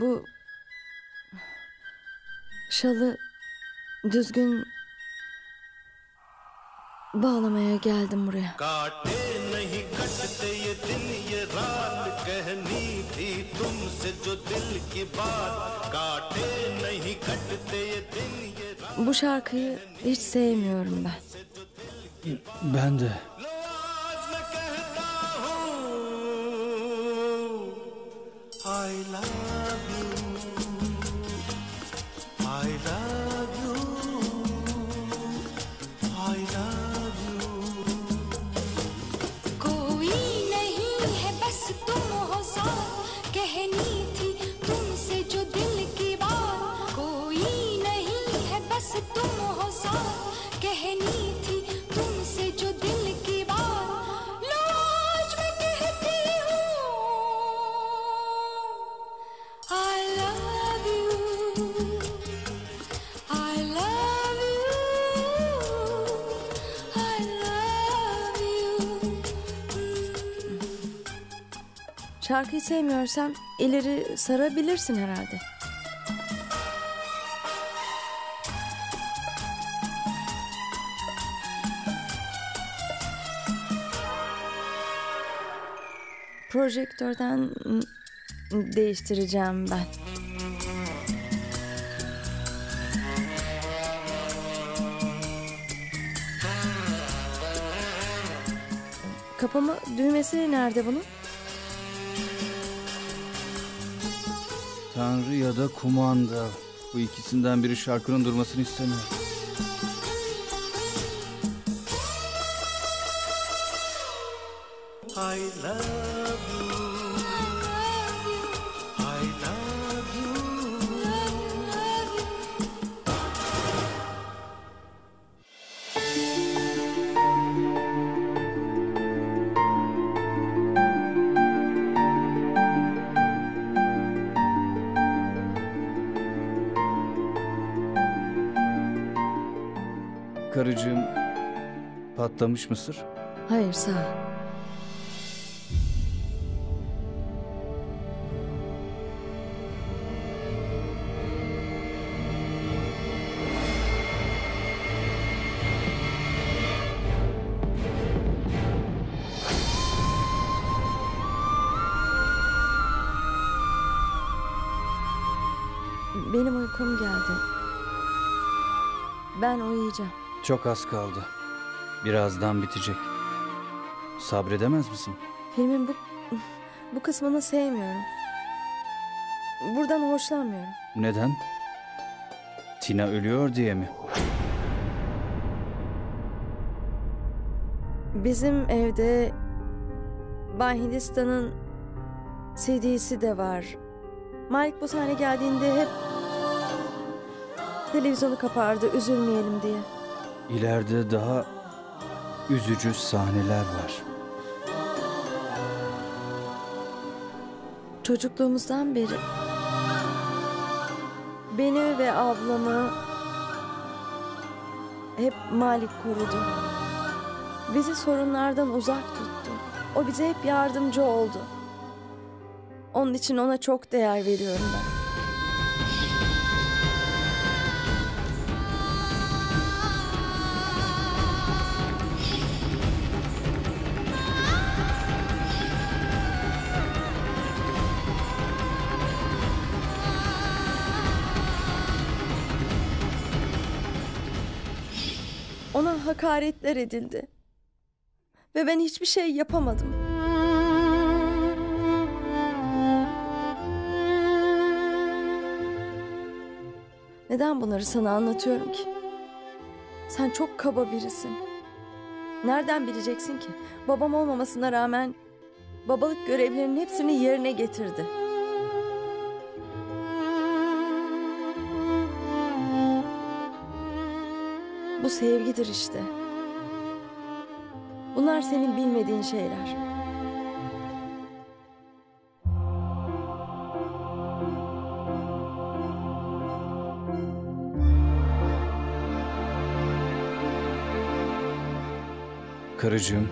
Bu şalı düzgün bağlamaya geldim buraya. Bu şarkıyı hiç sevmiyorum ben. Ben de. Şarkıyı sevmiyorsan ileri sarabilirsin herhalde. Projektörden değiştireceğim ben. Kapama düğmesi nerede bunun? Tanrı ya da kumanda. Bu ikisinden biri şarkının durmasını istemiyor. I love. Karıcığım, patlamış mısır? Hayır, sağ ol. Benim uykum geldi. Ben uyuyacağım. Çok az kaldı. Birazdan bitecek. Sabredemez misin? Filmin bu kısmını sevmiyorum. Buradan hoşlanmıyorum. Neden? Tina ölüyor diye mi? Bizim evde Bay Hindistan'ın CD'si de var. Malik bu sahne geldiğinde hep televizyonu kapardı, üzülmeyelim diye. İleride daha üzücü sahneler var. Çocukluğumuzdan beri beni ve ablamı hep Malik korudu. Bizi sorunlardan uzak tuttu. O bize hep yardımcı oldu. Onun için ona çok değer veriyorum ben. Ona hakaretler edildi. Ve ben hiçbir şey yapamadım. Neden bunları sana anlatıyorum ki? Sen çok kaba birisin. Nereden bileceksin ki? Babam olmamasına rağmen babalık görevlerinin hepsini yerine getirdi. Bu sevgidir işte. Bunlar senin bilmediğin şeyler. Karıcığım,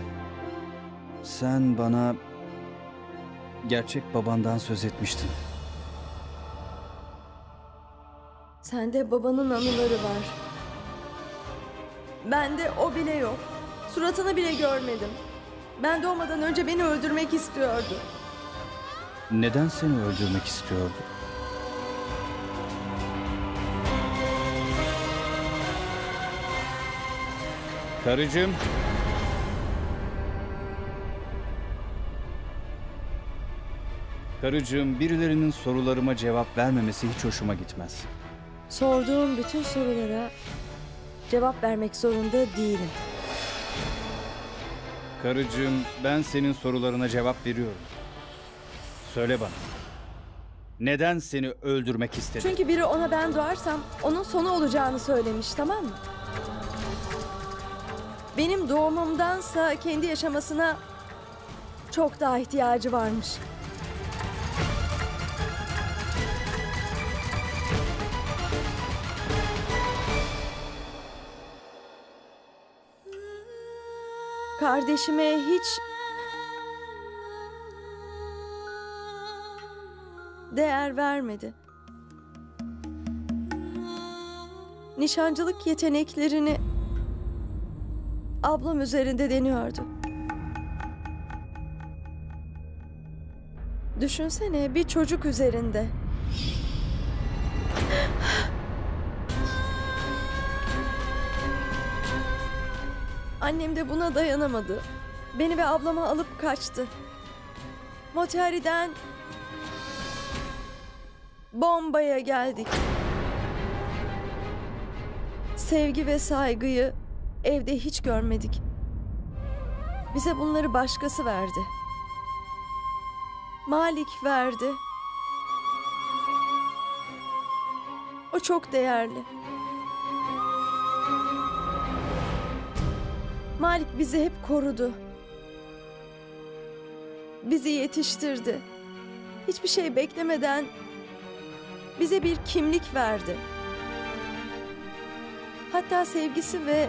sen bana gerçek babandan söz etmiştin. Sende babanın anıları var. Bende o bile yok. Suratını bile görmedim. Ben doğmadan önce beni öldürmek istiyordu. Neden seni öldürmek istiyordu? Karıcığım. Karıcığım, birilerinin sorularıma cevap vermemesi hiç hoşuma gitmez. Sorduğum bütün sorulara cevap vermek zorunda değilim. Karıcığım, ben senin sorularına cevap veriyorum. Söyle bana. Neden seni öldürmek istedi? Çünkü biri ona ben doğarsam onun sonu olacağını söylemiş, tamam mı? Benim doğmamdansa kendi yaşamasına çok daha ihtiyacı varmış. Kardeşime hiç değer vermedi. Nişancılık yeteneklerini ablam üzerinde deniyordu. Düşünsene, bir çocuk üzerinde. Annem de buna dayanamadı. Beni ve ablama alıp kaçtı. Motelden Bombay'a geldik. Sevgi ve saygıyı evde hiç görmedik. Bize bunları başkası verdi. Malik verdi. O çok değerli. Malik bizi hep korudu. Bizi yetiştirdi. Hiçbir şey beklemeden bize bir kimlik verdi. Hatta sevgisi ve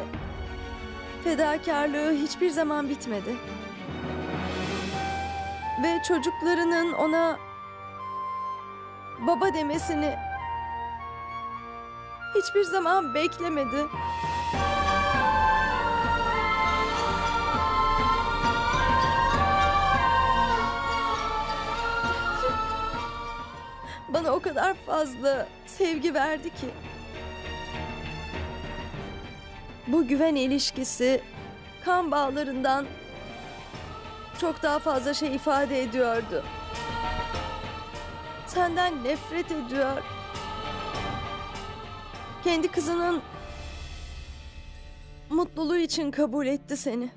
fedakarlığı hiçbir zaman bitmedi. Ve çocuklarının ona baba demesini hiçbir zaman beklemedi. Bana o kadar fazla sevgi verdi ki. Bu güven ilişkisi kan bağlarından çok daha fazla şey ifade ediyordu. Senden nefret ediyor. Kendi kızının mutluluğu için kabul etti seni.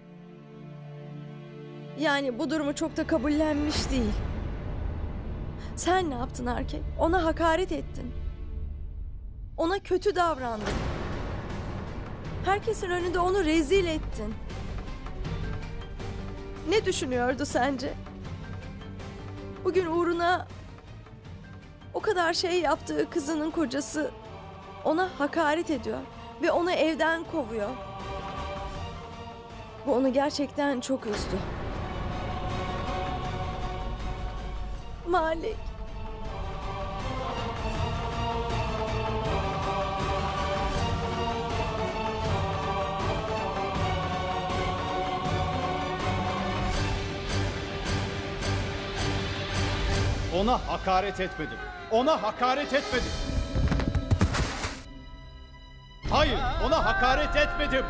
Yani bu durumu çok da kabullenmiş değil. Sen ne yaptın Arkey? Ona hakaret ettin. Ona kötü davrandın. Herkesin önünde onu rezil ettin. Ne düşünüyordu sence? Bugün uğruna o kadar şey yaptığı kızının kocası ona hakaret ediyor ve onu evden kovuyor. Bu onu gerçekten çok üzdü. Malik. Ona hakaret etmedim. Ona hakaret etmedim. Hayır, ona hakaret etmedim.